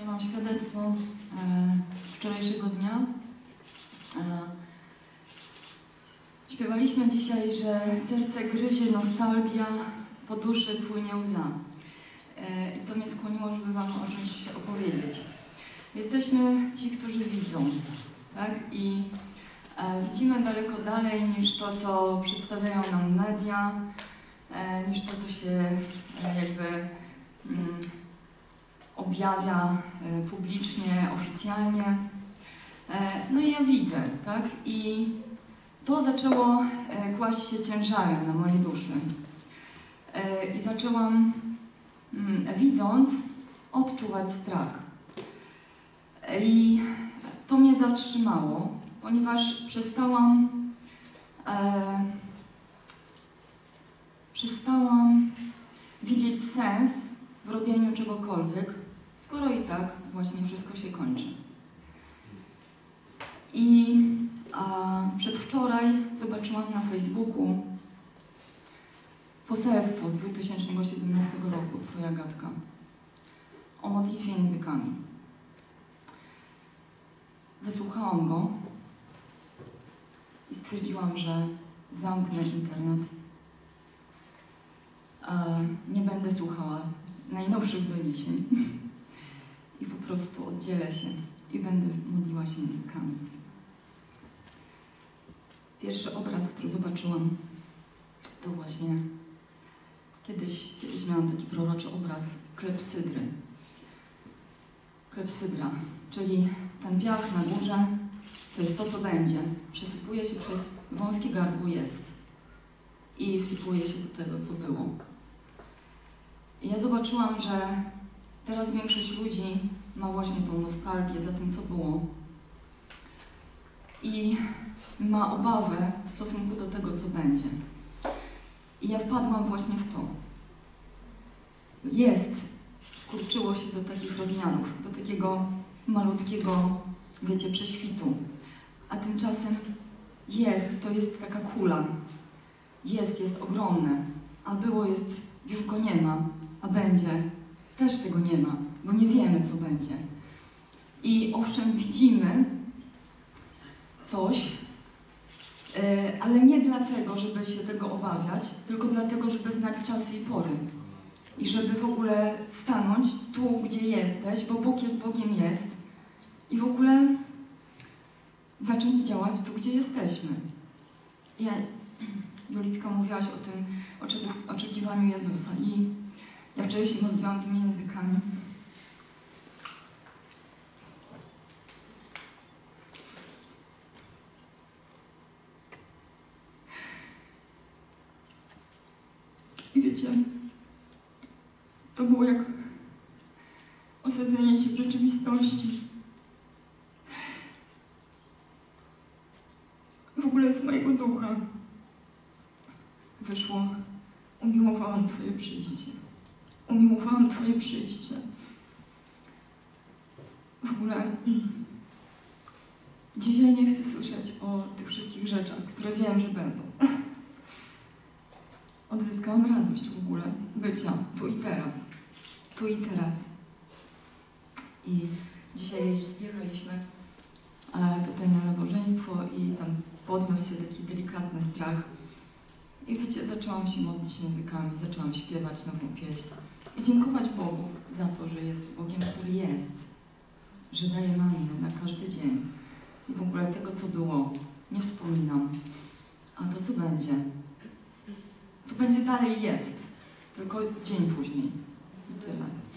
Ja mam świadectwo wczorajszego dnia. Śpiewaliśmy dzisiaj, że serce gryzie nostalgia, po duszy płynie łza. I to mnie skłoniło, żeby wam o czymś opowiedzieć. Jesteśmy ci, którzy widzą, tak? I widzimy daleko dalej niż to, co przedstawiają nam media, niż to, co się jakby objawia publicznie, oficjalnie. No i ja widzę, tak? I to zaczęło kłaść się ciężarem na mojej duszy. I zaczęłam, widząc, odczuwać strach. I to mnie zatrzymało, ponieważ przestałam widzieć sens w robieniu czegokolwiek, skoro i tak właśnie wszystko się kończy. I przedwczoraj zobaczyłam na Facebooku poselstwo z 2017 roku, Froja Gadka, o modlitwie językami. Wysłuchałam go i stwierdziłam, że zamknę internet. Nie będę słuchała najnowszych doniesień i po prostu oddzielę się i będę modliła się językami. Pierwszy obraz, który zobaczyłam, to właśnie kiedyś miałam taki proroczy obraz klepsydry. Klepsydra, czyli ten piach na górze, to jest to, co będzie. Przesypuje się przez wąskie gardło jest i wsypuje się do tego, co było. I ja zobaczyłam, że teraz większość ludzi ma właśnie tą nostalgię za tym, co było i ma obawę w stosunku do tego, co będzie. I ja wpadłam właśnie w to. Skurczyło się do takich rozmiarów, do takiego malutkiego, wiecie, prześwitu. A tymczasem to jest taka kula. Jest ogromne, a było jest, już go nie ma, a będzie, też tego nie ma, bo nie wiemy, co będzie. I owszem, widzimy coś, ale nie dlatego, żeby się tego obawiać, tylko dlatego, żeby znać czasy i pory. I żeby w ogóle stanąć tu, gdzie jesteś, bo Bóg jest Bogiem jest. I w ogóle zacząć działać tu, gdzie jesteśmy. Julitka, mówiłaś o tym oczekiwaniu Jezusa i ja wczoraj się modliłam tymi językami. I wiecie, to było jak osadzenie się w rzeczywistości. W ogóle z mojego ducha wyszło: umiłowałam Twoje przyjście. Umiłowałam Twoje przyjście. W ogóle dzisiaj nie chcę słyszeć o tych wszystkich rzeczach, które wiem, że będą. Odzyskałam radość w ogóle bycia tu i teraz. Tu i teraz. I dzisiaj jeździliśmy tutaj na nabożeństwo i tam podniósł się taki delikatny strach. I wiecie, zaczęłam się modlić językami, zaczęłam śpiewać nową pieśń i dziękować Bogu za to, że jest Bogiem, który jest, że daje mannę na każdy dzień. I w ogóle tego, co było, nie wspominam, a to, co będzie, to będzie dalej jest, tylko dzień później i tyle.